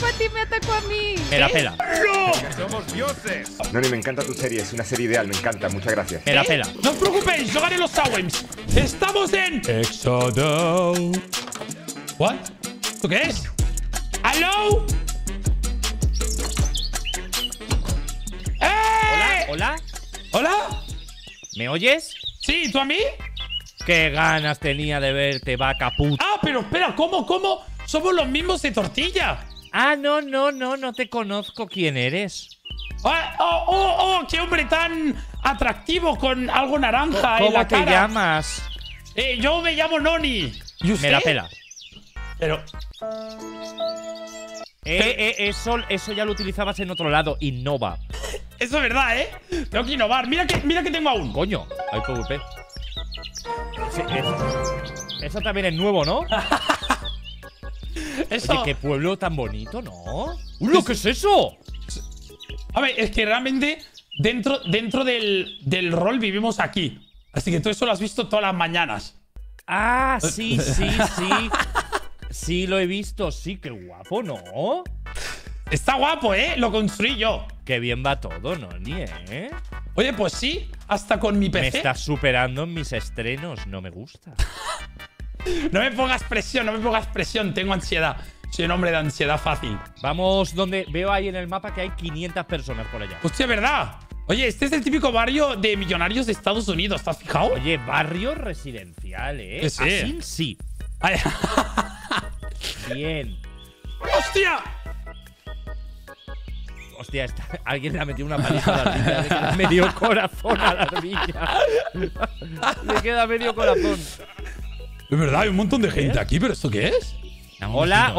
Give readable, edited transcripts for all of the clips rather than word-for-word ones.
atacó a ti, me atacó a mí. Me la pela. ¡No! ¡Somos dioses! Noni, me encanta tu serie, es una serie ideal, me encanta, muchas gracias. Me la pela. No os preocupéis, yo gané los Saw Games. Estamos en Exodo. ¿What? ¿Tú qué es? ¿Aló? ¡Eh! ¿Hola? ¿Hola? ¿Hola? ¿Me oyes? Sí, ¿tú a mí? Qué ganas tenía de verte, vaca puta. Ah, pero espera, ¿cómo? Somos los mismos de tortilla. Ah, no te conozco quién eres. Ah, oh, qué hombre tan atractivo con algo naranja en la cara. ¿Cómo te llamas? Yo me llamo Noni. ¿Y usted? Me la pela. Pero... eso ya lo utilizabas en otro lado. Innova. Eso es verdad, ¿eh? Tengo que innovar. Mira que tengo aún. Coño. Hay PvP. Eso también es nuevo, ¿no? Eso. Oye, qué pueblo tan bonito, ¿no? ¡Uy, qué es eso! A ver, es que realmente dentro del rol vivimos aquí. Así que todo eso lo has visto todas las mañanas. Ah, sí. Sí, lo he visto. Sí, qué guapo, ¿no? Está guapo, ¿eh? Lo construí yo. Qué bien va todo, Noni, ¿eh? Oye, pues sí, hasta con mi PC. Me estás superando en mis estrenos. No me gusta. No me pongas presión. Tengo ansiedad. Soy un hombre de ansiedad fácil. Vamos donde veo ahí en el mapa que hay 500 personas por allá. Hostia, ¿verdad? Oye, este es el típico barrio de millonarios de Estados Unidos. ¿Estás fijado? Oye, barrio residencial, ¿eh? Sí. Así sí. Bien. ¡Hostia! Hostia, alguien le ha metido una paliza a la ardilla. Le queda medio corazón a la ardilla. Le queda medio corazón. Es verdad, hay un montón de gente aquí, pero ¿esto qué es? Hola,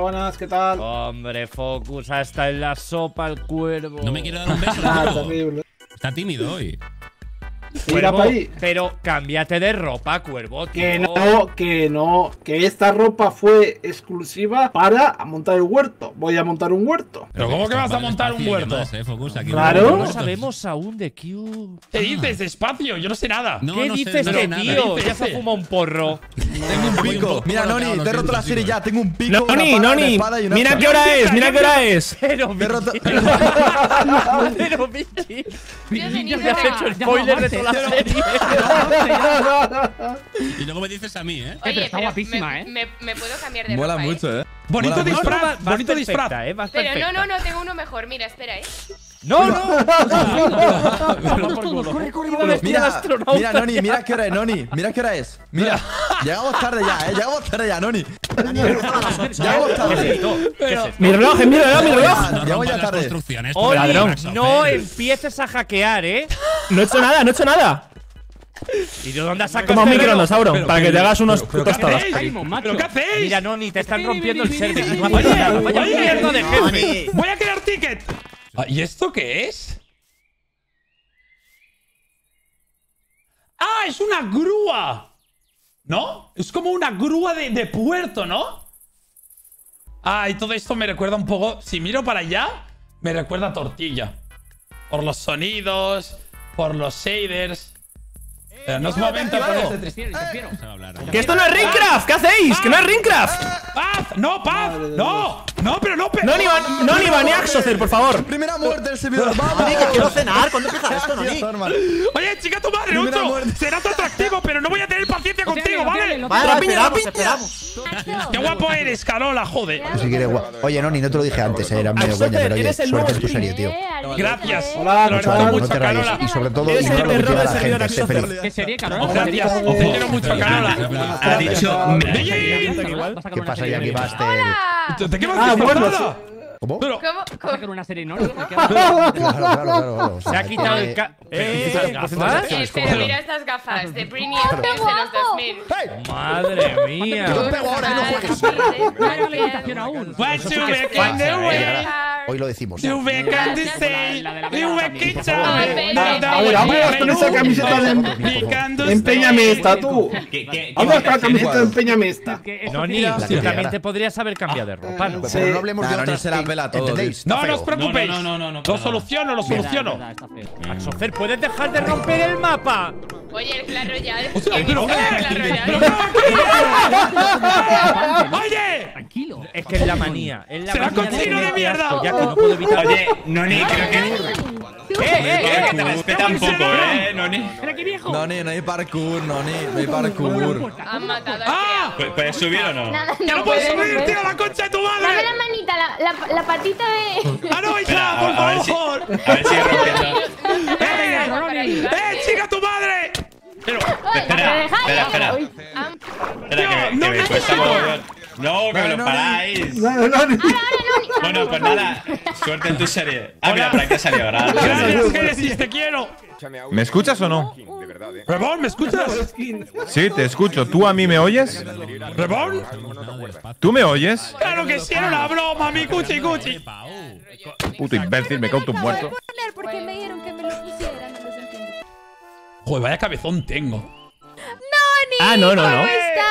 buenas, ¿qué tal? Hombre, Focus, hasta en la sopa el cuervo. No me quiero dar un beso, tío. Está tímido hoy. Cuervo, pero cámbiate de ropa, cuervo, tío. Que esta ropa fue exclusiva para montar el huerto. Voy a montar un huerto. ¿Pero cómo que vas a montar un huerto? Claro. No sabemos aún de Q. ¿Qué dices? Despacio, yo no sé nada. ¿Qué dices de tío? Ya se fuma un porro. Tengo un pico. Mira, Noni, te he roto la serie ya. Tengo un pico. Noni, mira qué hora es, mira qué hora es. Pero Vicky. Pero Vicky. Vicky, te has hecho el spoiler de todo. Y luego me dices a mí, ¿eh? Oye, pero está guapísima, ¿eh? Me puedo cambiar de ropa, mucho, ¿eh? Bonito disfraz, bonito disfraz. Pero no, tengo uno mejor. Mira, espera, ¿eh? ¡No! Mira, Noni, mira qué hora es, Noni. Mira qué hora es. Mira. Llegamos tarde ya, ¿eh? Llegamos tarde ya, Noni. Llegamos tarde. Mi reloj, mi reloj. Llegamos ya tarde. Oye, no empieces a hackear, ¿eh? No he hecho nada. ¿Y de dónde has sacado? Como un microondasauro, para que te hagas unos putos tostadas. ¿Pero qué hacéis? Mira, Noni, te están rompiendo el servicio. Vaya mierda de jefe. Voy a crear ticket. ¿Y esto qué es? ¡Ah, es una grúa! ¿No? Es como una grúa de puerto, ¿no? Ah, y todo esto me recuerda un poco... Si miro para allá, me recuerda a tortilla. Por los sonidos, por los shaders... Pero no es momento, bro. ¡Que esto no es Ringcraft! ¿Qué hacéis? ¡Que no es Ringcraft! ¡Paz! ¡No, Paz! ¡No! ¡No, pero no! ¡No, ni baneax, Socer, por favor! ¡Primera muerte del servidor! ¡Vamos! ¡Que quiero cenar! ¿Cuándo empieza esto, Noni? Oye, chica, tu madre, Lucho. Será tu atractivo, pero no voy a tener paciencia contigo, ¿vale? ¡Esperamos! ¡Qué guapo eres, Carola, joder! Oye, Noni, no te lo dije antes, era medio coña, pero oye, suerte en tu serie, tío. Gracias. Hola, no te rayes. Y sobre todo, no recuerda a la gente, sé feliz. Sería, oh, gracias, os quiero mucho, Carola. Ha dicho. ¿Qué pasa, Jackie Buster? ¿De qué vas a hablar? ¿Cómo? ¿Cómo sacar una serie enorme? Claro. Se ha quitado el ca... Pero mira estas gafas de Britney Spears de los 2000. ¡Madre mía! Yo pego ahora, no juegues. Hoy lo decimos. You can't say, you can't say. Esa camiseta de empeñame esta, tú. Vamos con la camiseta de empeñame esta. Noni, también te podrías haber cambiado de ropa. Pero no hablemos de otra serie. No os preocupéis. Lo soluciono. Axocer, ¿puedes dejar de romper el mapa? Oye, el Clash Royale. ¡Oye! Es que es la manía. Es la ¡se va cochino de mierda! Ya que no puedo evitarlo. Oye, Noni, creo que... te respeta un poco, Noni. ¡Ven aquí, viejo! Noni, no hay parkour, Noni. No hay parkour. Han matado a... ¡Ah! ¿Puedes subir o no? ¡Ya no puedes subir, tío! ¡La concha de tu madre! Dame la manita, la patita de... ¡Ah, no, hija! ¡Por favor! A ver si he rompido. ¡Eh, chica, tu madre! Pero, espera. Espera, que me cuesta mover. No, que me lo paráis. Bueno, pues nada. Suerte en tu serie. Ah, mira, para qué salió ahora. Gracias, Génesis, te quiero. ¿Me escuchas o no? ¿Reborn, me escuchas? Sí, te escucho. ¿Tú a mí me oyes? ¿Reborn? ¿Tú me oyes? ¡Claro que sí, era una broma, mi cuchi! Puto imbécil, me cago en tu muerto. Porque me dieron que me lo pusieran. Joder, vaya cabezón tengo. ¡Noni! Ah, no. ¿Cómo estás?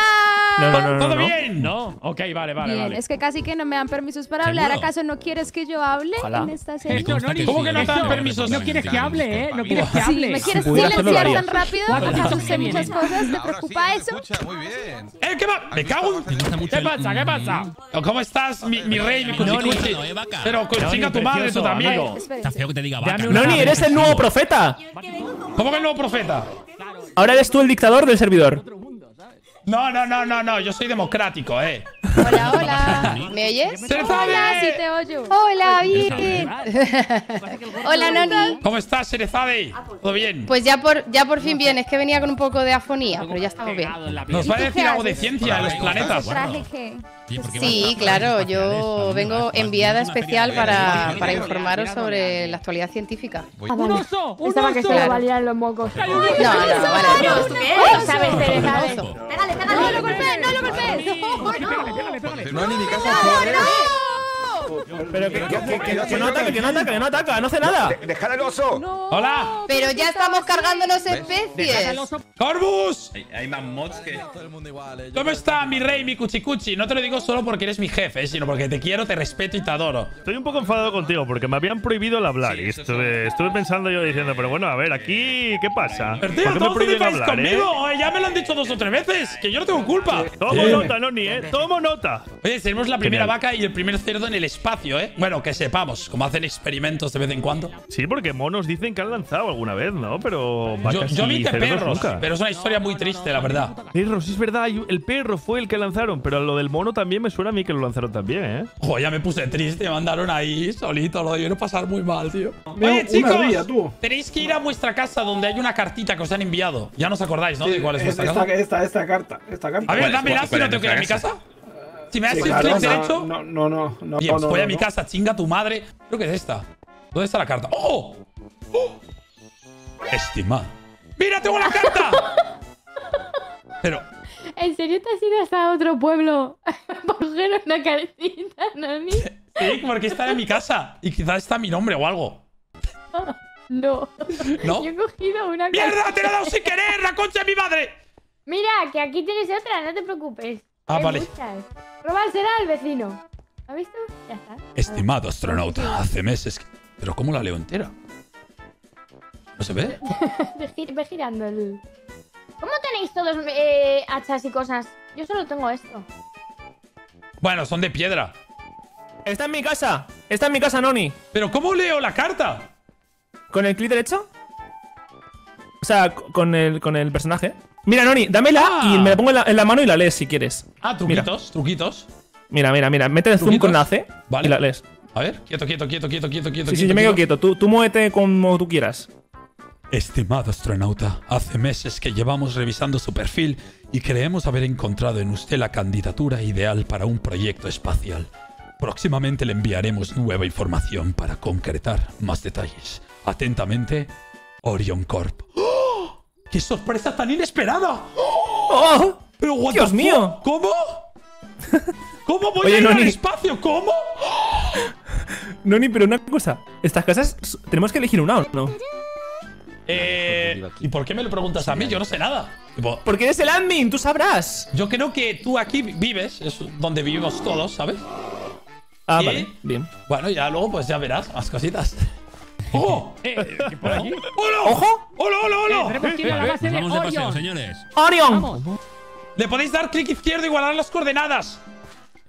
No. ¿Todo bien? No. Ok, vale. Es que casi que no me dan permisos para hablar. ¿Acaso no quieres que yo hable en esta serie? ¿Cómo que no te dan permisos? No quieres que hable, ¿eh? No quieres que hable. ¿Me quieres silenciar tan rápido? Porque sucede muchas cosas. ¿Te preocupa eso? ¿Qué va? ¡Me cago! ¿Qué pasa? ¿Cómo estás, mi rey, mi cuchicuchi? Pero consiga tu madre, tú también. Está feo que te diga vaca. Noni, eres el nuevo profeta. ¿Cómo que el nuevo profeta? Ahora eres tú el dictador del servidor. No, yo soy democrático, Hola. ¿Me oyes? Hola, sí te oyo. Hola, bien. Hola, Noni. ¿Cómo estás, Serezade? ¿Todo bien? Pues ya por fin bien. Es que venía con un poco de afonía, pero ya estamos bien. ¿Nos va a decir algo de ciencia de los planetas? Sí, claro. Yo vengo enviada especial para informaros sobre la actualidad científica. ¡Un oso! ¡Un oso! No, ¿sabes, Serezade? ¡Pégale! ¡No lo golpees! ¡No! Pero que no ataca, no hace nada. ¡Dejad al oso! ¡Hola! Pero ya estamos cargándonos especies. ¡Corvus! Hay más mods que... ¿Cómo está mi rey, mi cuchicuchi? No te lo digo solo porque eres mi jefe, sino porque te quiero, te respeto y te adoro. Estoy un poco enfadado contigo porque me habían prohibido el hablar. Y estuve pensando yo diciendo, pero bueno, a ver, aquí, ¿qué pasa? ¿Por qué me prohíben hablar, conmigo? Ya me lo han dicho 2 o 3 veces, que yo no tengo culpa. Tomo nota, Noni, tomo nota. Oye, tenemos la primera vaca y el primer cerdo en el espacio, Bueno, que sepamos, como hacen experimentos de vez en cuando. Sí, porque monos dicen que han lanzado alguna vez, ¿no? Pero vacas yo vi perros, nunca. Pero es una historia muy triste, la verdad. Perros, es verdad, el perro fue el que lanzaron, pero lo del mono también me suena a mí que lo lanzaron también, Joder, ya me puse triste, me mandaron ahí solito, lo debieron pasar muy mal, tío. Oye, chicos, tenéis que ir a vuestra casa donde hay una cartita que os han enviado. Ya no os acordáis, ¿no? Sí, de cuál es vuestra casa. Esta carta. A ver, dámela si no tengo que ir a mi casa. Si me das clic derecho. No. Bien, voy a mi casa, chinga tu madre. Creo que es esta. ¿Dónde está la carta? ¡Oh! ¡Oh! Estimado. ¡Mira, tengo la carta! Pero. ¿En serio te has ido hasta otro pueblo? ¿Por qué no una cartita, Noni? Sí, porque está en mi casa. Y quizás está mi nombre o algo. No. Yo he cogido una carta. ¡Mierda! ¡Te la he dado sin querer! ¡La concha de mi madre! Mira, que aquí tienes otra, no te preocupes. Ah, vale. Robársela al vecino. ¿Has visto? Ya está. Estimado astronauta, hace meses que... ¿Pero cómo la leo entera? ¿No se ve? Ve girando el... ¿Cómo tenéis todos hachas y cosas? Yo solo tengo esto. Bueno, son de piedra. Está en mi casa. Está en mi casa, Noni. ¿Pero cómo leo la carta? ¿Con el clic derecho? O sea, con el personaje. Mira, Noni, dámela y me la pongo en la mano y la lees si quieres. Ah, truquitos. Mira. Mete el zoom con la C y la lees. A ver, quieto. Sí, yo me quedo quieto. Tú muévete como tú quieras. Estimado astronauta, hace meses que llevamos revisando su perfil y creemos haber encontrado en usted la candidatura ideal para un proyecto espacial. Próximamente le enviaremos nueva información para concretar más detalles. Atentamente, Orion Corp. ¡Qué sorpresa tan inesperada! ¡Oh! Pero Dios mío, ¿cómo? ¿Cómo voy a ir al espacio? ¿Cómo? Noni, pero una cosa, estas casas tenemos que elegir una, ¿o no? ¿Y por qué me lo preguntas a mí? Yo no sé nada. Porque eres el admin, tú sabrás. Yo creo que tú aquí vives, es donde vivimos todos, ¿sabes? Ah, vale, bien. Bueno, ya luego pues ya verás más cositas. ¡Oh! ¿Qué por aquí? ¡Hola! ¡Ojo! ¡Hola! Tenemos que ir a la base de Orion, señores. ¡Orion! Le podéis dar clic izquierdo y guardar las coordenadas.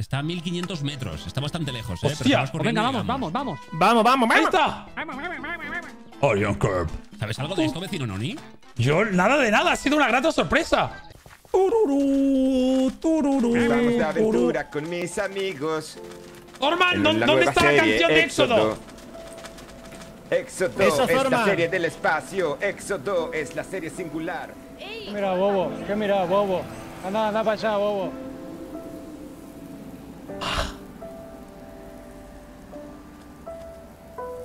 Está a 1500 metros. Está bastante lejos, ¿eh? Pero estamos corriendo, venga, vamos. Vamos. ¡Ahí está! Orion Corp. ¿Sabes algo de esto, vecino Noni? Yo nada de nada. Ha sido una grata sorpresa. Vamos de aventura con mis amigos. Thorman, ¿dónde está la canción de Exodo? Exodo es la serie del espacio. Exodo es la serie singular. Mira, bobo. ¿Qué mira, bobo? Anda para allá, bobo.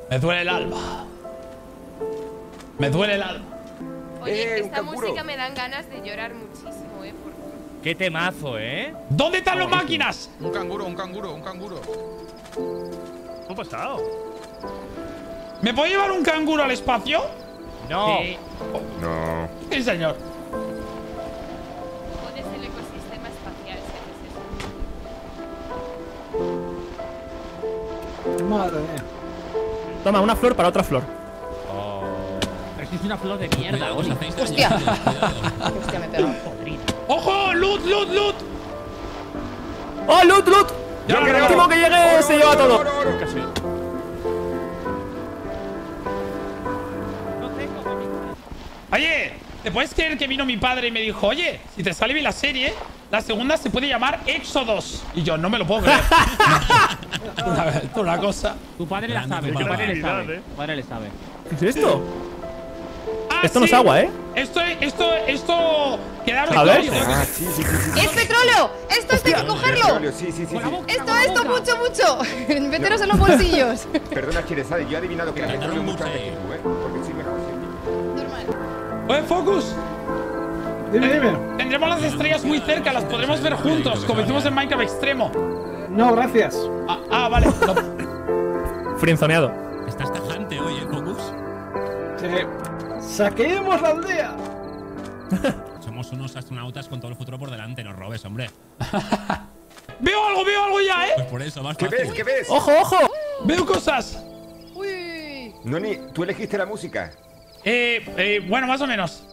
Me duele el alma. Oye, esta música me dan ganas de llorar muchísimo, por... Qué temazo, ¿Dónde están las máquinas? Un canguro. ¿Qué ha pasado? ¿Me puedo llevar un canguro al espacio? No. Sí. Oh, no. Sí, señor. ¿Pones el ecosistema espacial? ¿Sabes eso? Madre mía. Toma, una flor para otra flor. Es una flor de mierda. Hostia. Hostia, me he pegado. ¡Ojo! ¡Loot! ¡Oh, loot! Yo creo que el último que llegue se lleva todo. Oye, ¿te puedes creer que vino mi padre y me dijo: oye, si te sale bien la serie, la segunda se puede llamar Exodos? Y yo no me lo puedo creer. Una cosa. Tu padre la sabe, tu padre le sabe. ¿Qué es esto? Esto no es agua, Esto… Quedaros petróleo. ¡Es petróleo! ¡Esto es de que cogerlo! Sí. Esto, mucho. Meteros en los bolsillos. Perdona, Chiresade, yo he adivinado que era petróleo mucho antes que tú, Porque sí, mejor sí. Normal. ¡Oye, Focus! Dime. Tendremos las estrellas muy cerca, las podremos ver juntos, como hicimos en Minecraft Extremo. No, gracias. Ah, vale. Frinzoneado. Estás tajante, oye, Focus. Sí. ¡Saquemos la aldea! Somos unos astronautas con todo el futuro por delante, no robes, hombre. Veo algo ya, Pues por eso, más fácil. ¿Qué ves? ¡Ojo! ¡Veo cosas! ¡Uy! Noni, ¿tú elegiste la música? Bueno, más o menos.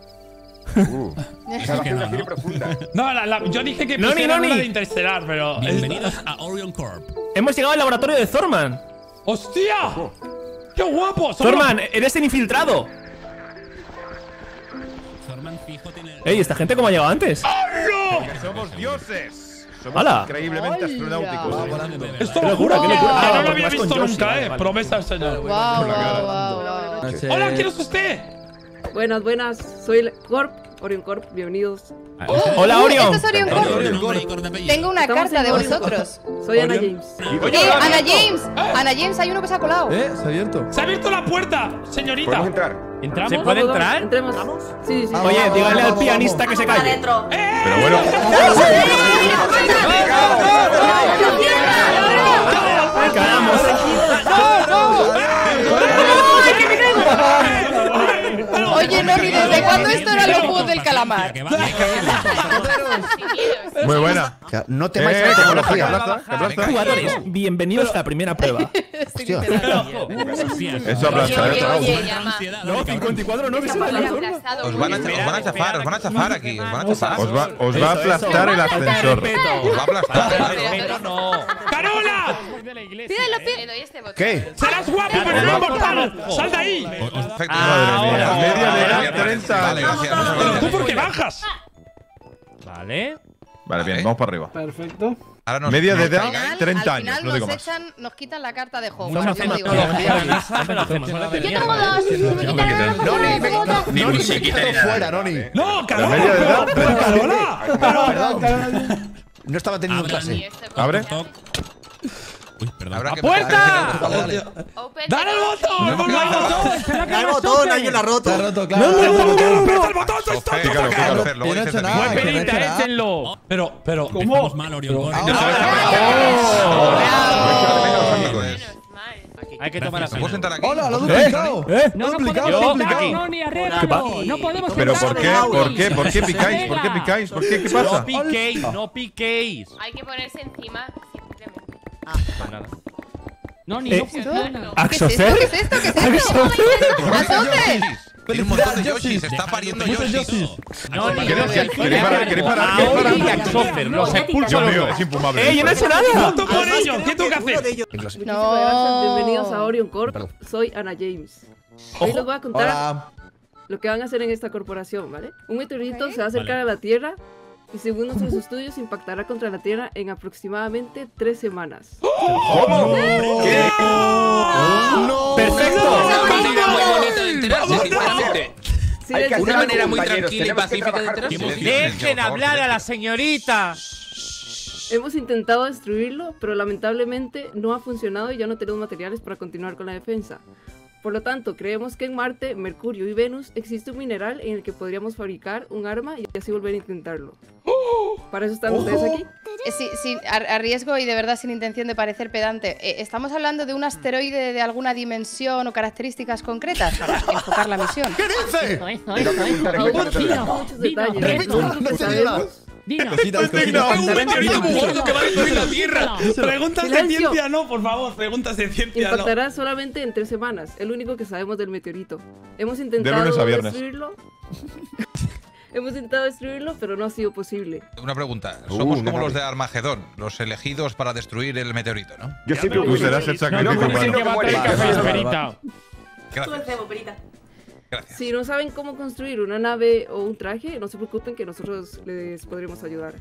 Es que no, profunda. No, yo dije que Noni. De Interestelar, pero… Bienvenidos a Orion Corp. Hemos llegado al laboratorio de Thorman. ¡Hostia! Ojo. ¡Qué guapo! Thorman, eres el infiltrado. Ey, ¿esta gente cómo ha llegado antes? ¡Oh, no! Somos dioses. Somos increíblemente astronáuticos. ¡Esto locura! ¡Que no lo había visto nunca, Promesa al señor. ¡Wow! ¡Hola! ¿Quién es usted? Buenas. Soy Corp, Orion Corp. Bienvenidos. ¡Hola, Orion! ¡Esto es Orion Corp! Tengo una carta de vosotros. Soy Ana James. ¡Ana James! Hay uno que se ha colado. Se ha abierto. ¡Se ha abierto la puerta, señorita! ¿Podemos entrar? ¿Se puede entrar? ¿Entremos? Sí. Oye, dígale al pianista que se calle. Pero bueno. ¡No! Oye, Noni, ¿desde cuándo esto era los juegos del calamar? Muy buena. No temáis la tecnología. Jugadores, bienvenidos a la primera prueba. Hostia. Eso aplazará otra vez. No, 54 no. Os van a chafar aquí. Os va a aplastar el ascensor. Os va a aplastar. ¡Carola! ¿Qué? ¡Serás guapo, pero no mortal! ¡Sal de ahí! Media de 30. Vale, gracias. Pero tú porque bajas. Vale, bien, vamos para arriba. Perfecto. Ahora media de edad, 30 años. Al final nos quitan la carta de Hogwarts. Yo tengo dos. Noni, se quita fuera, Noni. No, Carola. Media de edad, 30. No estaba teniendo clase. Abre. Uy, perdón. ¡La puerta! ¡Dale el botón! ¡Dale el botón! ¡Alguien la ha roto! ¡No! ¡Aprieta el botón! ¡Soy tonto! ¡No he hecho nada! ¡Buen penita, échenlo! Pero… ¿Cómo? Estamos mal, Orion. Hay que tomar así. ¡Hola! ¡Lo he duplicado! ¡No podemos entrar, Noni! ¡Arréglalo! ¡No podemos entrar! ¿Pero por qué? ¿Por qué picáis? ¿Qué pasa? ¡No piquéis! Hay que ponerse encima… No, ni no funciona. ¿Qué es esto? ¿A dónde? Tiene un montón de Yoshis, está pariendo Yoshis. ¿Queréis parar? Los expulso. Es impumable. ¡Ey, no he hecho nada! ¿Qué tengo que hacer? Bienvenidos a Orion Corp. Soy Ana James. Hoy les voy a contar lo que van a hacer en esta corporación, ¿vale? Un meteorito se va a acercar a la Tierra y según nuestros estudios impactará contra la Tierra en aproximadamente 3 semanas. ¿Cómo? ¿Qué? ¡No! ¡Perfecto! Una manera muy tranquila y pacífica de enterarse. ¡Dejen hablar a la señorita! Hemos intentado destruirlo, pero lamentablemente no ha funcionado y ya no tenemos materiales para continuar con la defensa. Por lo tanto, creemos que en Marte, Mercurio y Venus existe un mineral en el que podríamos fabricar un arma y así volver a intentarlo. Para eso están ustedes aquí. Sí, a riesgo y de verdad sin intención de parecer pedante, ¿estamos hablando de un asteroide de alguna dimensión o características concretas para enfocar la misión? ¿Qué dice? Un meteorito muy gordo que va a destruir la Tierra. Preguntas de ciencia no, por favor. Preguntas de ciencia no. Impactará solamente en 3 semanas. El único que sabemos del meteorito. Hemos intentado destruirlo. Hemos intentado destruirlo, pero no ha sido posible. Una pregunta. Somos como los de Armagedón, los elegidos para destruir el meteorito, ¿no? Yo siempre serás el sacrificio. Gracias. Gracias. Si no saben cómo construir una nave o un traje, no se preocupen que nosotros les podremos ayudar.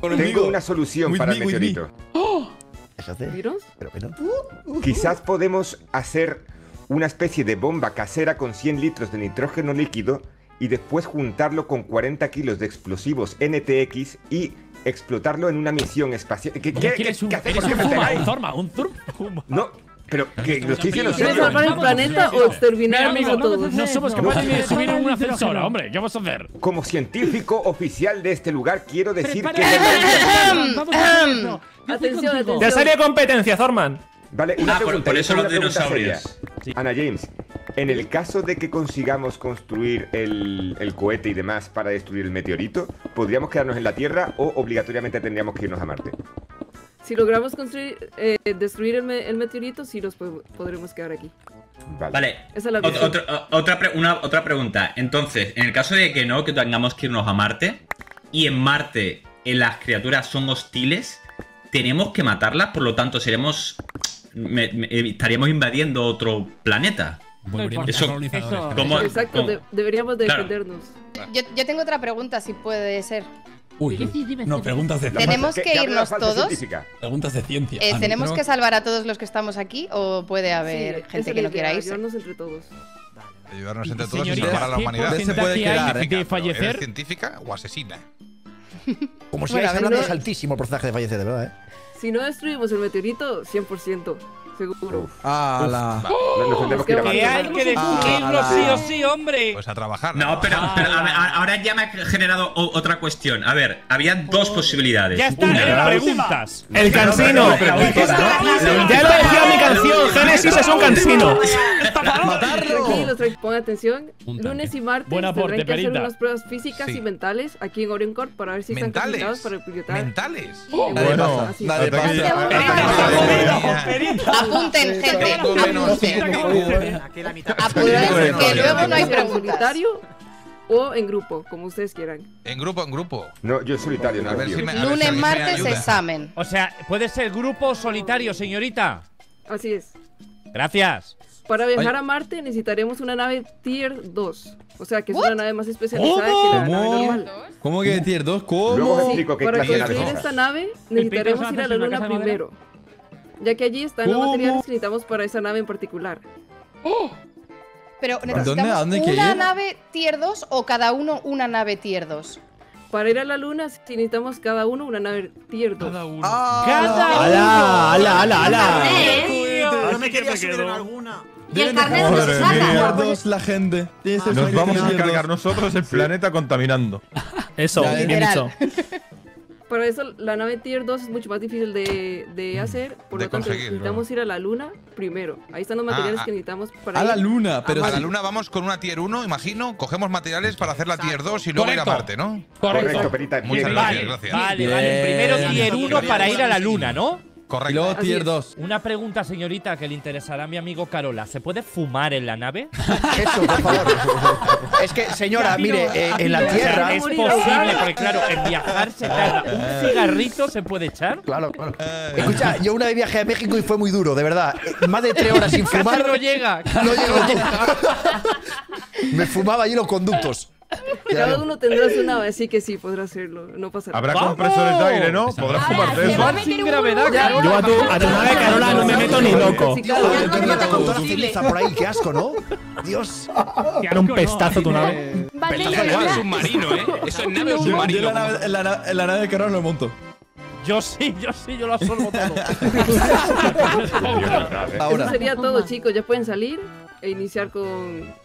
Tengo una solución para el meteorito. Quizás podemos hacer una especie de bomba casera con 100 litros de nitrógeno líquido y después juntarlo con 40 kilos de explosivos NTX y explotarlo en una misión espacial. ¿Qué hacemos? ¿Un Thorman? No. Pero que lo estoy diciendo. ¿Quieres salvar el planeta o exterminarnos a todos? No somos capaces de subir en una ascensora, hombre. ¿Qué vamos a hacer? Como científico oficial de este lugar, quiero decir que... Atención. Te sale competencia, Thorman. Vale, una pregunta. Por eso los dinosaurios. Ana James, en el caso de que consigamos construir el cohete y demás para destruir el meteorito, ¿podríamos quedarnos en la Tierra o obligatoriamente tendríamos que irnos a Marte? Si logramos construir, destruir el meteorito, sí nos podremos quedar aquí. Vale. Esa es la otra pregunta. Entonces, en el caso de que no, que tengamos que irnos a Marte, y en Marte las criaturas son hostiles, tenemos que matarlas, por lo tanto seremos, estaríamos invadiendo otro planeta. Exacto, deberíamos defendernos. Yo tengo otra pregunta, si puede ser. No, preguntas de ciencia. ¿Tenemos que irnos todos? Preguntas de ciencia. ¿Tenemos que salvar a todos los que estamos aquí o puede haber gente que no quiera irse? Ayudarnos entre todos. Ayudarnos entre todos y salvar a la humanidad. ¿Se puede quedar de fallecer? ¿Eres científica o asesina? Como si estáis hablando, es altísimo el porcentaje de fallecer, de verdad, ¿eh? Si no destruimos el meteorito, 100%. Seguro. Que hay que destruirlo sí o sí, hombre. Pues a trabajar. No, pero ahora ya me ha generado otra cuestión. A ver, habían dos posibilidades. Ya están las preguntas. El cansino. Ya lo decía mi canción. Génesis es un cansino. Tranquilos, pongan atención. Lunes y martes tendrán que hacer unas pruebas físicas y mentales aquí en Orion Corp para ver si están capacitados para pilotar. ¿Mentales? Bueno, apunten, gente. Apunten, que luego no hay preguntas. O en grupo, como ustedes quieran. En grupo, en grupo. No, yo solitario. No, a ver si me, lunes, martes, examen. O sea, puede ser grupo solitario, señorita. Así es. Gracias. Para viajar a Marte necesitaremos una nave Tier 2. O sea, que es una nave más especializada que la nave normal. ¿Cómo que Tier 2? ¿Cómo? Para construir esta nave necesitaremos ir a la Luna primero, ya que allí están los materiales que necesitamos para esa nave en particular. Pero necesitamos una nave Tier 2 o cada uno una nave Tier 2. Para ir a la Luna necesitamos cada uno una nave Tier 2. Cada uno. ¡Ala! No me quería subir en alguna. Y el carnet no se saca. La gente. Nos vamos a cargar nosotros el planeta contaminando. Eso, bien dicho. Por eso la nave Tier 2 es mucho más difícil de hacer, por lo tanto necesitamos ir a la Luna primero. Ahí están los materiales que necesitamos para ir. A la Luna, pero a la Luna vamos con una Tier 1, imagino, cogemos materiales para hacer la Tier 2 y luego ir a Marte, ¿no? Correcto, Perita. Muchas gracias. Vale, primero Tier 1 para ir a la Luna, ¿no? Correcto. Y luego tier 2. Una pregunta, señorita, que le interesará a mi amigo Carola. ¿Se puede fumar en la nave? Eso, por favor. Es que, señora, mire, en la Tierra… Es posible, porque claro, en viajar se tarda. ¿Un cigarrito se puede echar? Claro, claro. Escucha, yo una vez viajé a México y fue muy duro, de verdad. Más de 3 horas sin fumar… No llega. No llega. Me fumaba allí los conductos. Cada uno tendrá su nave, así que sí, podrá hacerlo. No pasa nada. Habrá compresores de aire, ¿no? Podrás fumarte eso. Sin gravedad, Carola. Yo a tu nave, Carola, no me meto ni loco. Por ahí, qué asco, ¿no? Dios. Era un pestazo tu nave. Vale, es submarino, ¿eh? Eso es nave o submarino. La nave de Carola no lo monto. Yo lo absorbo todo. Ahora. Eso sería todo, chicos. Ya pueden salir e iniciar con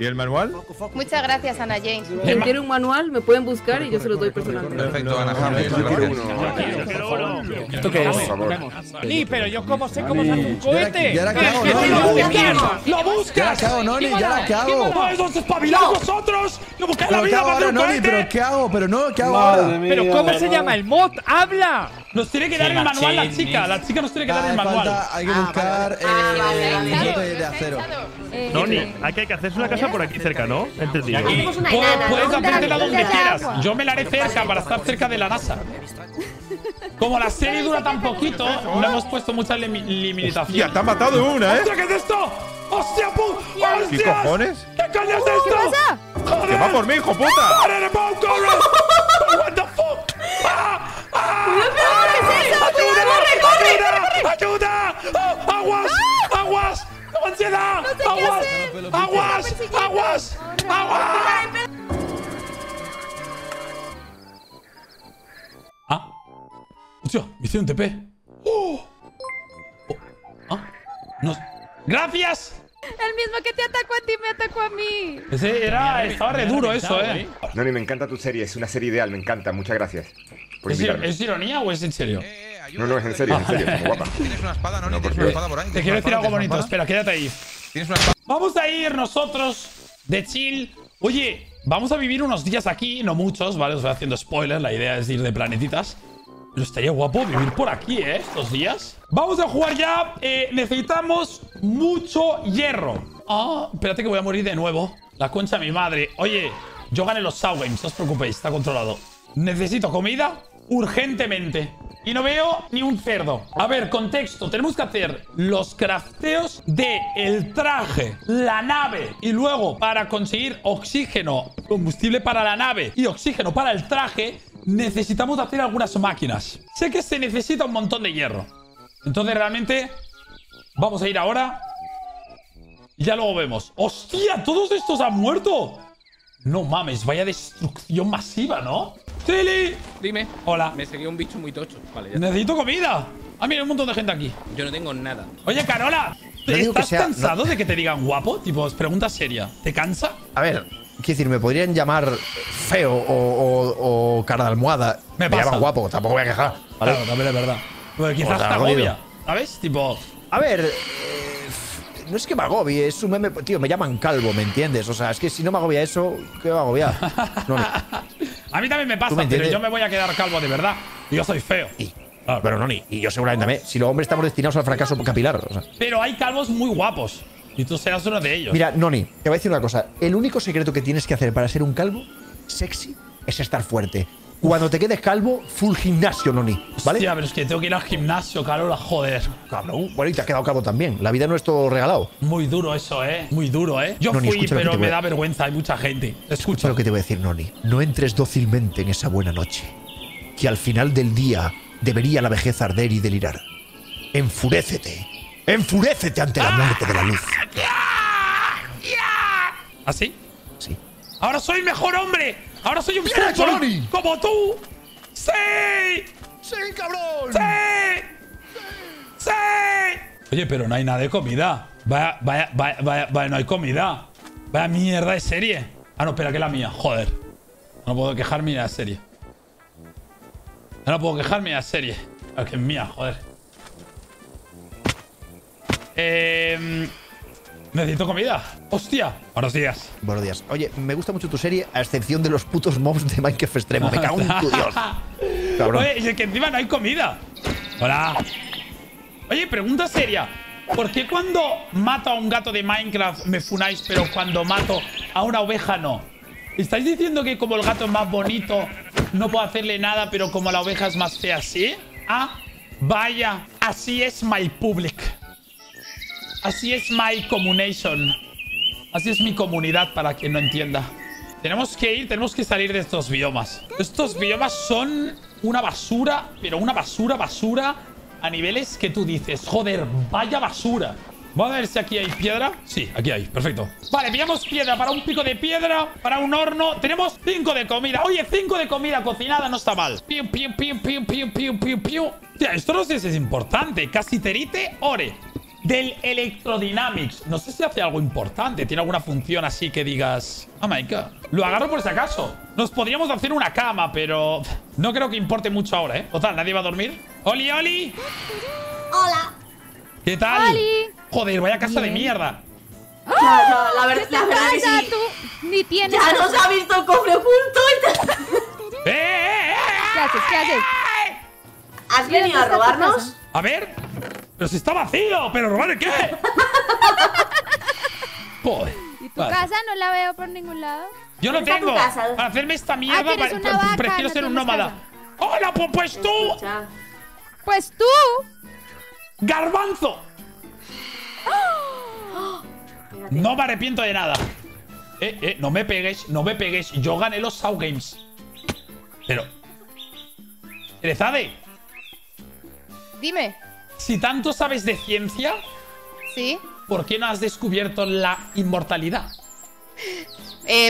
¿Y el manual? Muchas gracias, Ana James. Quien quiere un manual, me pueden buscar y yo se los doy personalmente. Perfecto, Ana James. Yo quiero uno. ¿Esto qué es? Ni, pero yo como sé cómo hacer un cohete. Ya la cago, Noni. ¡Lo buscas! Ya la cago, Noni, ya la cago. ¿Qué más os espabiláis vosotros? ¡No buscáis la vida para hacer un cohete! ¿Pero qué hago? ¿Pero no? ¿Qué hago ahora? ¿Pero cómo se llama el mod? ¡Habla! Nos tiene que dar el manual la chica. La chica nos tiene que dar el manual. Hay que buscar el de acero. Noni, aquí hay que hacerse una casa por aquí cerca, ¿no? Entendido. Aquí puedes hacértela donde quieras. Yo me la haré cerca para estar cerca de la NASA. Como la serie dura tan poquito, no hemos puesto muchas limitaciones. Ya te ha matado una, ¿eh? ¡Hostia, qué es esto! ¡Hostia, pu! ¿Qué cojones? ¿Qué coño es esto? ¡Joder! ¡Que va por mí, hijo puta! ¡Joder, what the fuck! ¡Ayuda! ¡Ayuda! ¡Aguas! ¡Aguas! ¡Ansiedad! ¡Aguas! ¡Aguas! ¡Aguas! ¡Aguas! Ah. Hostia, me hicieron TP. ¡Oh! Ah. No. ¡Gracias! El mismo que te atacó a ti me atacó a mí. Ese era… Estaba re duro eso, ¿eh? Noni, me encanta tu serie. Es una serie ideal. Me encanta. Muchas gracias. ¿Es ironía o es en serio? No, no, es en serio, como guapa. Tienes una espada, Noni, tienes una espada por ahí. Te quiero decir algo bonito, espera, quédate ahí. Tienes una espada. Vamos a ir nosotros de chill. Oye, vamos a vivir unos días aquí, no muchos, ¿vale? Os voy haciendo spoilers, la idea es ir de planetitas. Pero estaría guapo vivir por aquí, ¿eh? Estos días. Vamos a jugar ya. Necesitamos mucho hierro. Ah, espérate que voy a morir de nuevo. La concha de mi madre. Oye, yo gané los Saw Games, no os preocupéis, está controlado. Necesito comida urgentemente. Y no veo ni un cerdo. A ver, contexto. Tenemos que hacer los crafteos de el traje, la nave. Y luego, para conseguir oxígeno, combustible para la nave y oxígeno para el traje, necesitamos hacer algunas máquinas. Sé que se necesita un montón de hierro. Entonces, realmente, vamos a ir ahora. Y ya luego vemos. ¡Hostia! ¡Todos estos han muerto! No mames, vaya destrucción masiva, ¿no? ¡Trilly! Dime. Hola. Me seguía un bicho muy tocho. Vale, ya. Necesito comida. Ah, mira, un montón de gente aquí. Yo no tengo nada. Oye, Carola, ¿estás cansado de que te digan guapo? Tipo, es pregunta seria. ¿Te cansa? A ver, quiero decir, me podrían llamar feo o cara de almohada. Me llaman guapo, tampoco voy a quejar. ¿Vale? Claro, también es verdad. Pero quizás te agobia, ¿sabes? Tipo… A ver… No es que me agobie, es un meme… Tío, me llaman calvo, ¿me entiendes? O sea, es que si no me agobia eso, ¿qué me va a agobiar? No, no. A mí también me pasa, pero yo me voy a quedar calvo de verdad. Y yo soy feo. Claro. Pero no, y yo seguramente también. Si los hombres estamos destinados al fracaso capilar. O sea. Pero hay calvos muy guapos. Y tú serás uno de ellos. Mira, Noni, te voy a decir una cosa. El único secreto que tienes que hacer para ser un calvo sexy es estar fuerte. Cuando te quedes calvo, full gimnasio, Noni. ¿Vale? Hostia, pero es que tengo que ir al gimnasio, Carola, joder. Cabrón. Bueno, y te has quedado calvo también. La vida no es todo regalado. Muy duro eso, ¿eh? Muy duro, ¿eh? Yo Noni, fui, pero me da vergüenza. Hay mucha gente. Escucha lo que te voy a decir, Noni. No entres dócilmente en esa buena noche. Que al final del día debería la vejez arder y delirar. Enfurécete. Enfurécete ante la muerte de la luz. ¿Así? Sí. Ahora soy mejor hombre. ¡Ahora soy un puto como tú! ¡Sí! ¡Sí, cabrón! ¡Sí! ¡Sí! Oye, pero no hay nada de comida. Vaya, no hay comida. Vaya mierda de serie. Ah, no, espera, que es la mía. Joder. No puedo quejarme de la serie. No puedo quejarme de la serie. Que es mía, joder. Necesito comida. ¡Hostia! Buenos días. Buenos días. Oye, me gusta mucho tu serie, a excepción de los putos mobs de Minecraft Extremo. Me cago en tu Dios. Cabrón. Oye, y es que encima no hay comida. Hola. Oye, pregunta seria. ¿Por qué cuando mato a un gato de Minecraft me funáis, pero cuando mato a una oveja no? ¿Estáis diciendo que como el gato es más bonito no puedo hacerle nada, pero como la oveja es más fea, sí? Ah, vaya. Así es my public. Así es my communation. Así es mi comunidad, para quien no entienda. Tenemos que ir, tenemos que salir de estos biomas. Estos biomas son una basura, pero una basura... A niveles que tú dices, joder, vaya basura. Vamos a ver si aquí hay piedra. Sí, aquí hay, perfecto. Vale, pillamos piedra para un pico de piedra, para un horno. Tenemos 5 de comida. Oye, 5 de comida cocinada no está mal. Piu, piu, piu, piu, piu, piu, piu, piu. Hostia, esto no sé si es importante. Casiterite ore. Del Electrodynamics. No sé si hace algo importante. Tiene alguna función así que digas... Oh my god. Lo agarro por si acaso. Nos podríamos hacer una cama, pero... No creo que importe mucho ahora, ¿eh? Total, nadie va a dormir. ¡Oli, Oli! ¡Hola! ¿Qué tal? ¡Oli! Joder, vaya casa de mierda. No, no, la verdad es que sí. Tú ni tienes... Ya nos ha visto el cofre oculto. ¡Eh, eh! ¿Qué haces? ¿Qué haces? ¿Has venido a robarnos? A ver... ¡Pero si está vacío! ¿Pero robar qué? Pobre. ¿Y tu casa? No la veo por ningún lado. Yo no tengo. Para hacerme esta mierda, prefiero ser un nómada. ¡Hola, pues tú! ¡Pues tú! ¡Garbanzo! No me arrepiento de nada. No me pegues, no me pegues. Yo gané los Saw Games. Pero... Erezade. Dime. Si tanto sabes de ciencia... Sí. ¿Por qué no has descubierto la inmortalidad?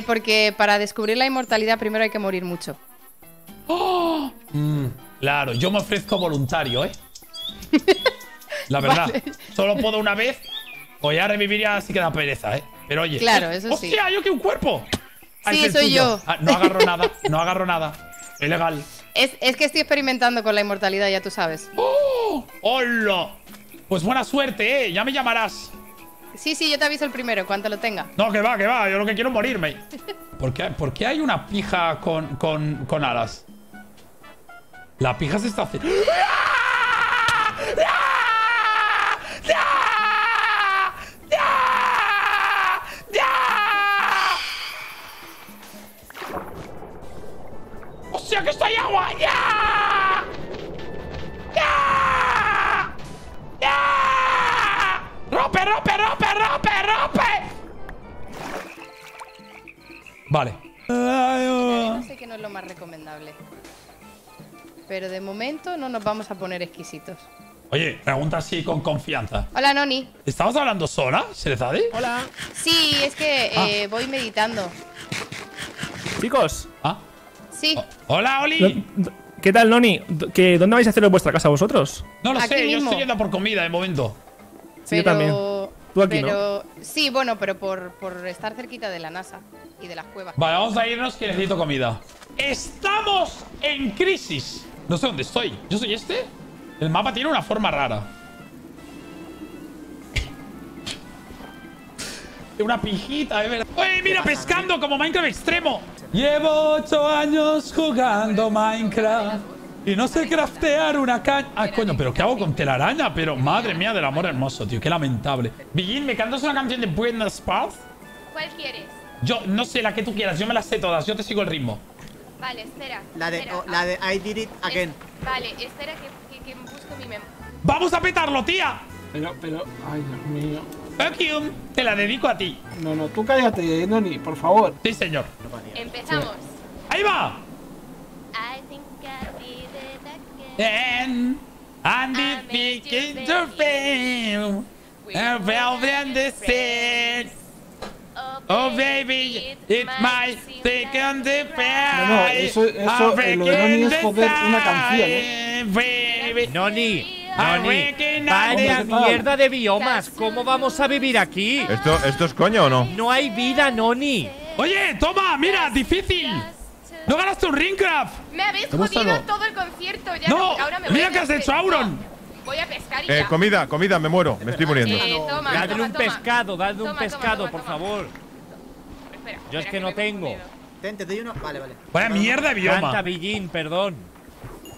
Porque para descubrir la inmortalidad primero hay que morir mucho. ¡Oh! Claro, yo me ofrezco voluntario, ¿eh? La verdad. Vale. Solo puedo una vez o ya reviviría si queda pereza, ¿eh? Pero oye... Claro, eso sí. ¡Hostia, yo que un cuerpo! Ay, sí, soy tuyo. Yo. Ah, no agarro nada, no agarro nada. Es legal. Es que estoy experimentando con la inmortalidad, ya tú sabes. ¡Oh! ¡Hola! Pues buena suerte, ¿eh? Ya me llamarás. Sí, sí, yo te aviso el primero, en cuanto lo tenga. No, que va, que va. Yo lo que quiero es morirme. ¿Por qué hay una pija con alas? La pija se está haciendo... ¡Que estoy agua! ¡Ya! ¡Ya! ¡Ya! ¡Rompe, rompe, rompe, rompe, rompe! Vale. No sé que no es lo más recomendable. Pero de momento no nos vamos a poner exquisitos. Oye, pregunta así con confianza. Hola, Noni. ¿Estamos hablando sola? ¿Serezade? Hola. Sí, es que voy meditando. Chicos. Ah. Sí. Hola, Oli. ¿Qué tal, Noni? ¿Dónde vais a hacerlo en vuestra casa vosotros? No lo sé, aquí mismo. Yo estoy yendo por comida de momento. Pero, sí, yo también. Tú aquí, pero, ¿no? Sí, bueno, pero por estar cerquita de la NASA y de las cuevas. Vale, vamos a irnos que necesito comida. ¡Estamos en crisis! No sé dónde estoy. ¿Yo soy este? El mapa tiene una forma rara. Una pijita, es verdad. ¡Oye, mira, pescando como Minecraft Extremo! Llevo 8 años jugando Minecraft y no sé craftear una caña. Ah, coño, pero ¿qué hago con telaraña? Pero madre mía del amor hermoso, tío, qué lamentable. Billín, ¿me cantas una canción de Buena Spaz? ¿Cuál quieres? Yo no sé, la que tú quieras, yo me las sé todas, yo te sigo el ritmo. Vale, espera. La de I Did It Again. Vale, espera que busco mi memo. ¡Vamos a petarlo, tía! Pero, ay, Dios mío. Te la dedico a ti. No, no, tú cállate, Noni, por favor. Sí, señor. Empezamos. Sí. ¡Ahí va! I think I did it again. And I did begin to fail. And fell down the stairs. Oh, baby, it's my second fail. No, no, eso lo de Noni es joder una canción, ¿eh? Noni. Noni, vaya mierda de biomas. ¿Cómo vamos a vivir aquí? ¿Esto es coño o no? No hay vida, Noni. Oye, toma, mira, difícil. No ganaste un Ringcraft. Me habéis jodido todo el concierto. Ya no, ahora me voy. Mira que has hecho, Auron. Voy a pescar y ya. Comida, comida, me muero, me estoy muriendo. Toma, dadle un pescado, dadle un pescado, por favor. Espera, yo es que no tengo. Te doy uno. Vale, vale. Vaya mierda, bioma. Canta Billín, perdón.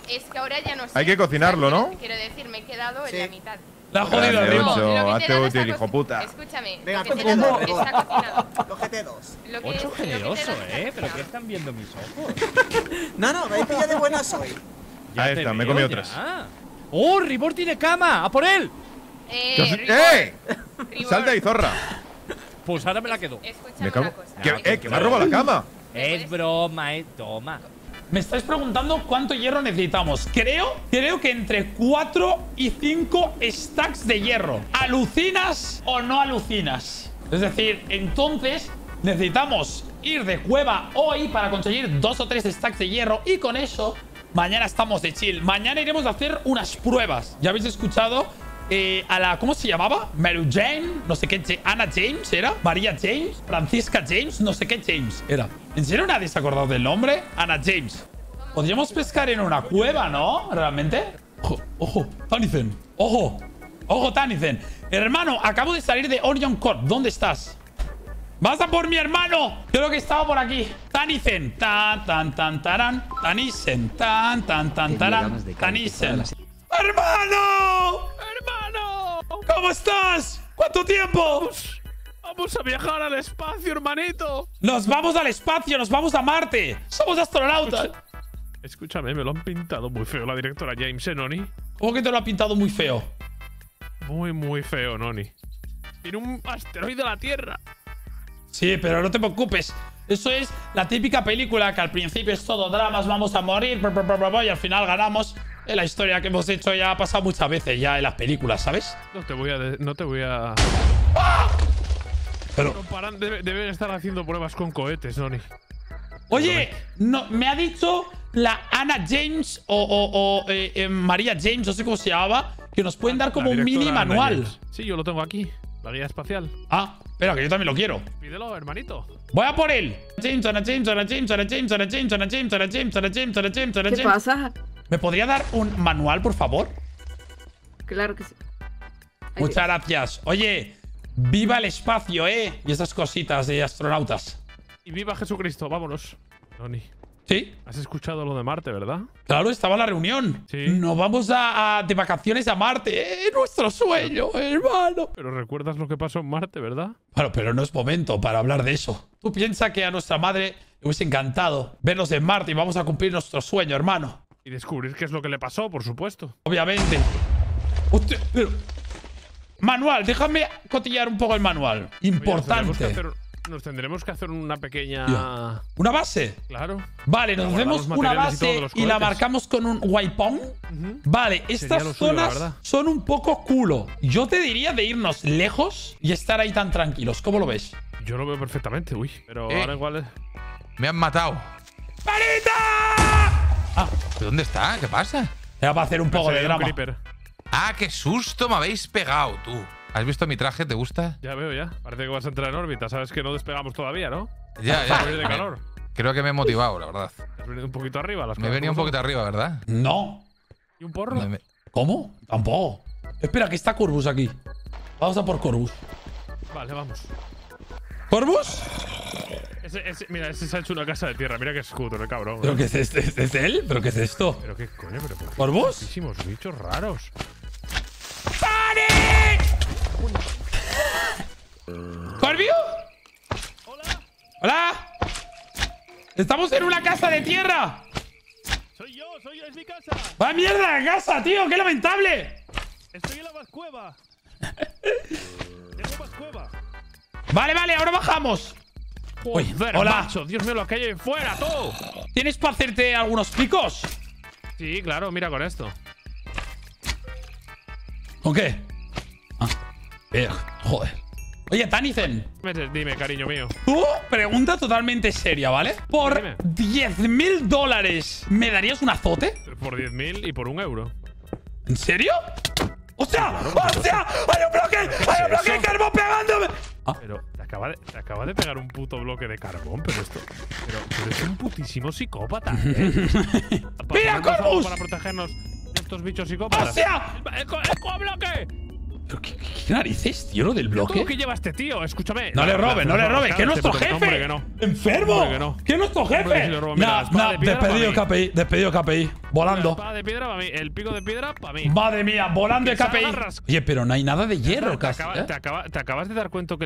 Es que ahora ya no sé. Hay que cocinarlo, ¿no? Quiero decir, me he quedado en la mitad. La jodido, tío. Hazte útil, hijo puta. Escúchame. Venga, ¿cómo? Está cocinado. Cogete dos. Ocho generoso, ¿Pero qué están viendo mis ojos? No, no, me he pillado de buenas hoy. Ahí está, me he comido tres. ¡Oh, Ribor tiene cama! ¡A por él! Ribor. ¡Salta y zorra! Pues ahora me la quedo. Escúchame una cosa. ¡Que me ha robado la cama! Es broma, toma. Me estáis preguntando cuánto hierro necesitamos. Creo que entre 4 y 5 stacks de hierro. ¿Alucinas o no alucinas? Es decir, entonces necesitamos ir de cueva hoy para conseguir 2 o 3 stacks de hierro. Y con eso, mañana estamos de chill. Mañana iremos a hacer unas pruebas. ¿Ya habéis escuchado? A la, ¿cómo se llamaba? Mary Jane, no sé qué, Ana James era, María James, Francisca James, no sé qué James era. ¿En serio nadie se ha acordado del nombre? Ana James. Podríamos pescar en una cueva, ¿no? ¿Realmente? Ojo, ojo, Tanizen. Ojo, ojo, Tanizen. Hermano, acabo de salir de Orion Corp. ¿Dónde estás? ¡Vas a por mi hermano! Creo que estaba por aquí. Tanizen. Tan, tan, tan, tarán. Tanizen. Tan, tan, tan, tarán. Tanizen. ¡Hermano! ¡Hermano! ¿Cómo estás? ¿Cuánto tiempo? Vamos a viajar al espacio, hermanito. Nos vamos al espacio, nos vamos a Marte. Somos astronautas. Escúchame, me lo han pintado muy feo la directora James, Noni. ¿Cómo que te lo ha pintado muy feo? Muy, muy feo, Noni. Tiene un asteroide a la Tierra. Sí, pero no te preocupes. Eso es la típica película que al principio es todo dramas, vamos a morir, y al final ganamos. En la historia que hemos hecho ya ha pasado muchas veces ya en las películas, ¿sabes? No te voy a... ¡Ah! Pero... Deben estar haciendo pruebas con cohetes, Noni. Oye, no, me ha dicho la Ana James o María James, no sé cómo se llamaba, que nos pueden dar como un mini manual. Sí, yo lo tengo aquí, la guía espacial. Ah, espera, que yo también lo quiero. Pídelo, hermanito. Voy a por él. ¿Qué pasa? ¿Me podría dar un manual, por favor? Claro que sí. Muchas gracias. Oye, viva el espacio, ¿eh? Y esas cositas de astronautas. Y viva Jesucristo, vámonos. Noni. ¿Sí? Has escuchado lo de Marte, ¿verdad? Claro, estaba en la reunión. Sí. Nos vamos de vacaciones a Marte. Nuestro sueño, hermano. Pero recuerdas lo que pasó en Marte, ¿verdad? Bueno, pero no es momento para hablar de eso. Tú piensas que a nuestra madre le hubiese encantado vernos en Marte y vamos a cumplir nuestro sueño, hermano. Y descubrir qué es lo que le pasó, por supuesto. Obviamente. Hostia, pero... Manual, déjame cotillar un poco el manual. Importante. Oye, nos tendremos que hacer una pequeña... Dios. ¿Una base? Claro. Vale, nos hacemos una base y la marcamos con un waypoint. Vale, estas zonas son un poco culo. Yo te diría de irnos lejos y estar ahí tan tranquilos. ¿Cómo lo ves? Yo lo veo perfectamente, uy. Pero ahora igual... Me han matado. ¡Parita! Ah, ¿dónde está? ¿Qué pasa? Era para hacer un poco de drama. Ah, qué susto me habéis pegado, tú. ¿Has visto mi traje? ¿Te gusta? Ya veo, ya. Parece que vas a entrar en órbita. Sabes que no despegamos todavía, ¿no? Ya, ya. De calor. Creo que me he motivado, la verdad. ¿Has venido un poquito arriba? Me he venido un poquito arriba, ¿verdad? No. ¿Y un porro? ¿Cómo? Tampoco. Espera, que está Corvus aquí. Vamos a por Corvus. Vale, vamos. ¿Corvus? Mira, ese se ha hecho una casa de tierra. Mira qué escudo, ¿no, cabrón? ¿Pero qué es este? ¿Es él? ¿Pero qué es esto? ¿Pero qué coño? ¿Pero por qué? ¿Por vos? Muchísimos bichos raros. ¡Sane! ¿Corvio? ¡Hola! ¡Hola! ¡Estamos en una casa de tierra! ¡Soy yo! ¡Es mi casa! ¡Va mierda la casa, tío! ¡Qué lamentable! ¡Estoy en la vascueva! ¡Tengo vascueva! Vale, vale, ahora bajamos. Uy, hola, macho. Dios mío, lo que hay ahí fuera, todo. ¿Tienes para hacerte algunos picos? Sí, claro, mira con esto. ¿Con qué? Ah, joder. Oye, Tanizen. Dime, cariño mío. Tú, pregunta totalmente seria, ¿vale? Por $10.000, ¿me darías un azote? Por 10.000 y por €1. ¿En serio? ¡Hostia! ¡Hostia! ¡Hay un bloque! ¡Hay un bloque de carbón pegándome! Ah. Pero te acaba de pegar un puto bloque de carbón, pero esto. Pero es un putísimo psicópata. ¡Mira, Corvus! Para protegernos. estos bichos psicópatas. ¡Hostia! ¡El bloque! ¿Pero qué narices, tío, lo del bloque? ¿Tú qué lleva este tío? Escúchame. No le robes, no le robes. ¡Que es nuestro jefe! ¡Enfermo! ¡Que es nuestro jefe! Nah, despedido KPI, despedido KPI. Volando. La espada de piedra para mí, el pico de piedra para mí. Madre mía, volando de KPI. Oye, pero no hay nada de hierro casi. ¿Te acabas de dar cuenta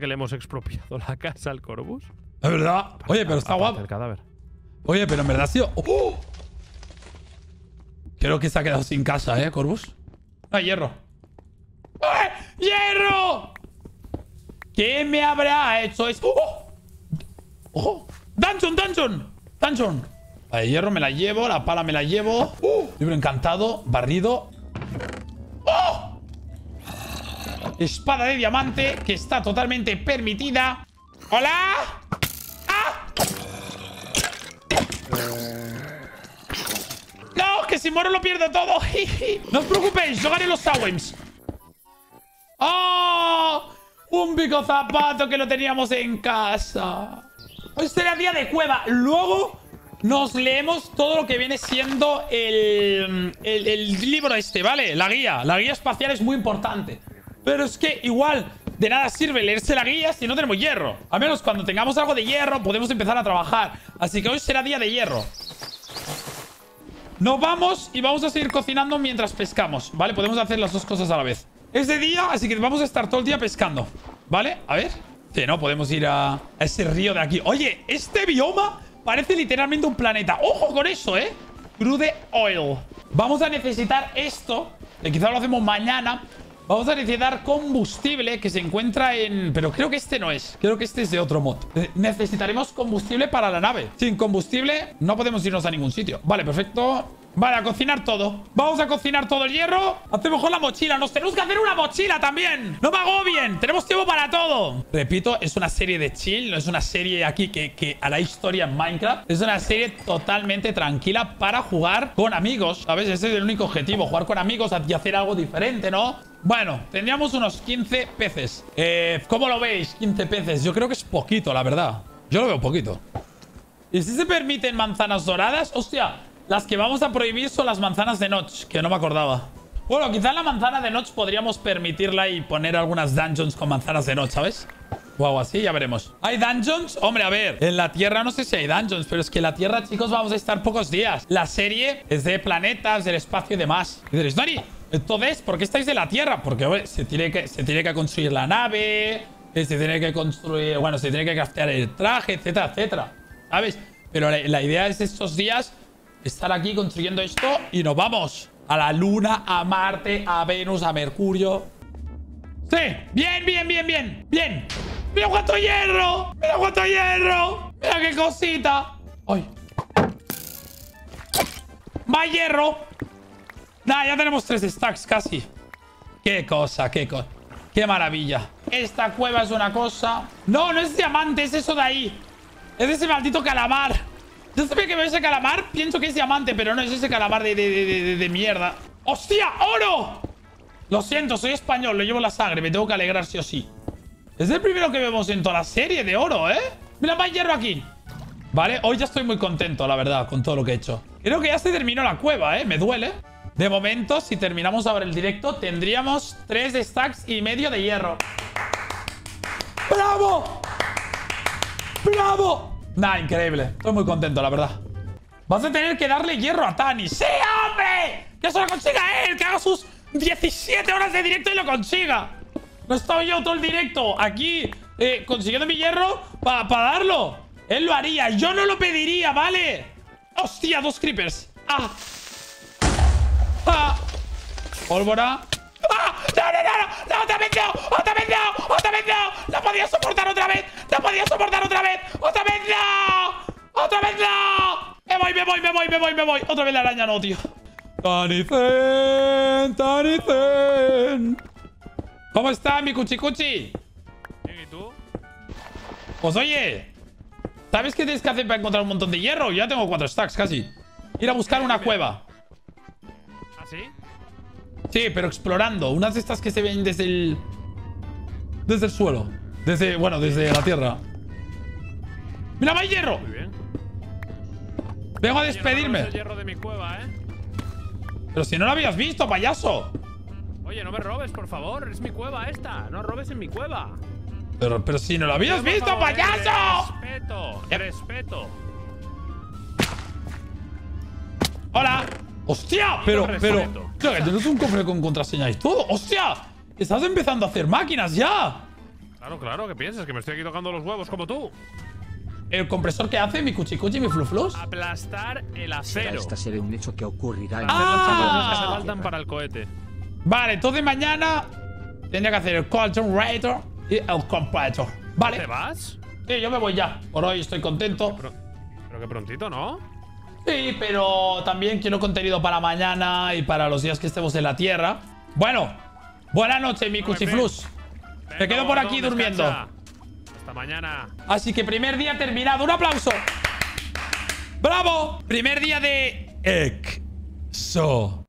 que le hemos expropiado la casa al Corvus? Es verdad. Oye, pero está guapo. Oye, pero en verdad, tío. Creo que se ha quedado sin casa, Corvus. No hay hierro. ¡Hierro! ¿Qué me habrá hecho esto? ¡Oh! ¡Ojo! ¡Dungeon, dungeon! ¡Dungeon! La de hierro me la llevo, la pala me la llevo. Libro encantado, barrido. ¡Oh! Espada de diamante que está totalmente permitida. ¡Hola! ¡Ah! ¡No! ¡Que si muero lo pierdo todo! ¡No os preocupéis! Yo gané los Saw Games. ¡Oh! Un pico zapato que lo teníamos en casa. Hoy será día de cueva. Luego nos leemos todo lo que viene siendo el libro este, ¿vale? La guía. La guía espacial es muy importante. Pero es que igual de nada sirve leerse la guía si no tenemos hierro. Al menos cuando tengamos algo de hierro podemos empezar a trabajar. Así que hoy será día de hierro. Nos vamos y vamos a seguir cocinando mientras pescamos, ¿vale? Podemos hacer las dos cosas a la vez. Es de día, así que vamos a estar todo el día pescando. ¿Vale? A ver. Sí, no, podemos ir a ese río de aquí. Oye, este bioma parece literalmente un planeta. ¡Ojo con eso, eh! Crude oil. Vamos a necesitar esto, que quizá lo hacemos mañana. Vamos a necesitar combustible que se encuentra en... Pero creo que este no es. Creo que este es de otro mod. Necesitaremos combustible para la nave. Sin combustible no podemos irnos a ningún sitio. Vale, perfecto. Vale, a cocinar todo. Vamos a cocinar todo el hierro. Hacemos con la mochila. Nos tenemos que hacer una mochila también. No me agobien. Tenemos tiempo para todo. Repito, es una serie de chill. No es una serie aquí que hará historia en Minecraft. Es una serie totalmente tranquila para jugar con amigos. ¿Sabes? Ese es el único objetivo. Jugar con amigos y hacer algo diferente, ¿no? Bueno, tendríamos unos 15 peces. ¿Cómo lo veis? 15 peces. Yo creo que es poquito, la verdad. Yo lo veo poquito. ¿Y si se permiten manzanas doradas? Hostia. Las que vamos a prohibir son las manzanas de Notch, que no me acordaba. Bueno, quizás la manzana de Notch podríamos permitirla y poner algunas dungeons con manzanas de Notch, ¿sabes? Wow, así ya veremos. ¿Hay dungeons? Hombre, a ver, en la Tierra no sé si hay dungeons, pero es que en la Tierra, chicos, vamos a estar pocos días. La serie es de planetas, del espacio y demás. Y diréis, Noni, entonces, ¿por qué estáis de la Tierra? Porque, hombre, se tiene que construir la nave, se tiene que construir... Bueno, se tiene que craftear el traje, etcétera, etcétera, ¿sabes? Pero la idea es estos días... Estar aquí construyendo esto y nos vamos a la Luna, a Marte, a Venus, a Mercurio. ¡Sí! ¡Bien, bien, bien, bien! ¡Bien! ¡Mira cuánto hierro! ¡Mira cuánto hierro! ¡Mira qué cosita! ¡Ay! ¡Más hierro! Nada, ya tenemos 3 stacks casi. ¡Qué cosa, qué cosa! ¡Qué maravilla! Esta cueva es una cosa... ¡No, no es diamante! ¡Es eso de ahí! ¡Es ese maldito calamar! Yo sabía que veo ese calamar, pienso que es diamante, pero no es ese calamar de mierda. ¡Hostia! ¡Oro! Lo siento, soy español, lo llevo en la sangre, me tengo que alegrar sí o sí. Es el primero que vemos en toda la serie de oro, ¿eh? Mira, más hierro aquí. Vale, hoy ya estoy muy contento, la verdad, con todo lo que he hecho. Creo que ya se terminó la cueva, ¿eh? Me duele. De momento, si terminamos ahora el directo, tendríamos 3 stacks y medio de hierro. ¡Bravo! ¡Bravo! Nah, increíble. Estoy muy contento, la verdad. Vas a tener que darle hierro a Tani. ¡Sí, hombre! ¡Que se lo consiga él! ¡Que haga sus 17 horas de directo y lo consiga! No he estado yo todo el directo aquí consiguiendo mi hierro para darlo. Él lo haría. Yo no lo pediría, ¿vale? ¡Hostia! 2 creepers. ¡Ah! ¡Ah! ¡Pólvora! ¡Ah! ¡No, no, no! ¡No! ¡Otra vez no! ¡Otra vez no! ¡Otra vez no! ¡No podía soportar otra vez! ¡No podía soportar otra vez! ¡Otra vez no! ¡Otra vez no! ¡Me voy, me voy, me voy, me voy, me voy! ¡Otra vez la araña no, tío! ¡Tanizen! ¡Tanizen! ¿Cómo está mi cuchicuchi? ¿Y tú? Pues oye, ¿sabes qué tienes que hacer para encontrar un montón de hierro? Yo ya tengo 4 stacks casi. Ir a buscar una cueva. ¿Ah, sí? Sí, pero explorando. Unas de estas que se ven desde el... Desde el suelo. Desde... Bueno, desde la tierra. ¡Mira, más hierro! Muy bien. Vengo a despedirme. Hierro de mi cueva, ¿eh? Pero si no lo habías visto, payaso. Oye, no me robes, por favor. Es mi cueva esta. No robes en mi cueva. Pero si no lo habías visto, favor, payaso. Respeto, respeto. Hola. ¡Hostia! Pero claro, que tienes un cofre con contraseña y todo. ¡Hostia! Estás empezando a hacer máquinas ya. Claro, claro, ¿qué piensas? Que me estoy aquí tocando los huevos como tú. El compresor que hace mi cuchicuchi y mi fluflus. Aplastar el acero. Esta será un hecho que ocurrirá. ¡Ah! Las que se faltan para el cohete. Vale, entonces mañana tendría que hacer el Colton y el Comparator. Vale. ¿Te vas? Sí, yo me voy ya. Por hoy estoy contento. Pero que prontito, ¿no? Sí, pero también quiero contenido para mañana y para los días que estemos en la Tierra. Bueno, buenas noches, mi cuchiflus. Me quedo por aquí durmiendo. Hasta mañana. Así que primer día terminado. ¡Un aplauso! ¡Bravo! Primer día de Exodo.